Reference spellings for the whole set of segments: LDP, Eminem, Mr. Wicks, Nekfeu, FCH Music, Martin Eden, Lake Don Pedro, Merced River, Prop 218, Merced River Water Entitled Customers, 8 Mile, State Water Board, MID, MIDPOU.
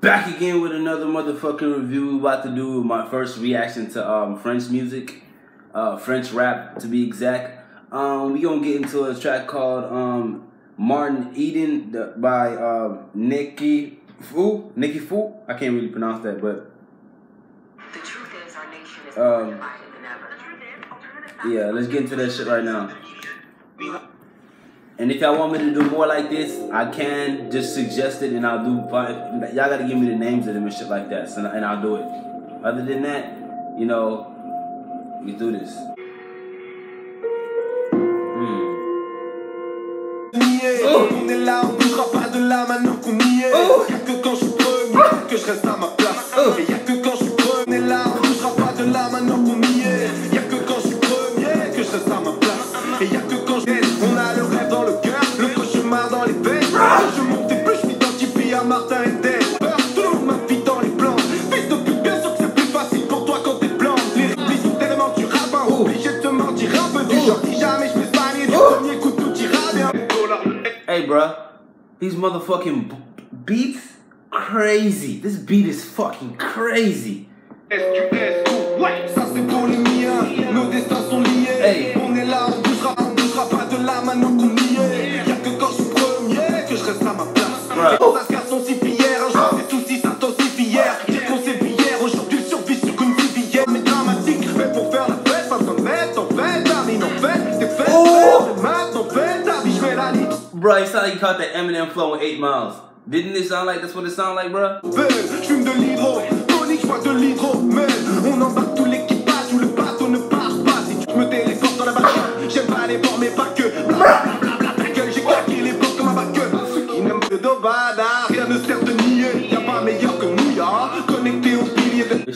Back again with another motherfucking review. We about to do my first reaction to French music, French rap to be exact. We gonna get into a track called Martin Eden by Nekfeu. Nekfeu? I can't really pronounce that, but the truth is our nation is more divided than ever. Yeah, let's get into that shit right now. And if y'all want me to do more like this, I can. Just suggest it and I'll do 5. Y'all gotta give me the names of them and shit like that, so, and I'll do it. Other than that, you know, we do this. Martin Eden, partout ma vie dans les plans. Fils de pute, bien sûr que c'est plus facile pour toi quand t'es blanc. Les oublis sont tellement du rabbin, obligé de te mentir un peu. Du genre, dis jamais, je peux parier du premier coup, tout ira bien. Hey bruh, these motherfucking beats crazy. This beat is fucking crazy. Ouais, ça c'est pour les miens, nos destins sont liés. Hey. On est là, on bougera pas de là maintenant qu'on y est. Y'a que quand je suis premier que je reste à ma place. Oh. Bro, it sounded like you caught that Eminem flow in 8 Miles. Didn't it sound like that's what it sounded like, bro? This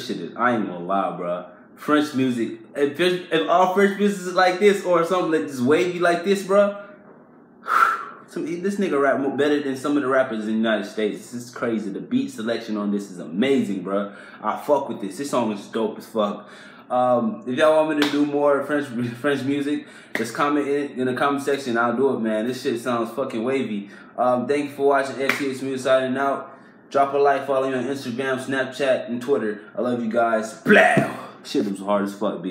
shit is, I ain't gonna lie, bro. French music. If all French music is like this or something like this wavy like this, bro. This nigga rap better than some of the rappers in the United States. This is crazy. The beat selection on this is amazing, bro. I fuck with this. This song is dope as fuck. If y'all want me to do more French music, just comment it in the comment section. I'll do it, man. This shit sounds fucking wavy. Thank you for watching FCH Music signing out. Drop a like, follow me on Instagram, Snapchat, and Twitter. I love you guys. Blah! Shit was hard as fuck, B.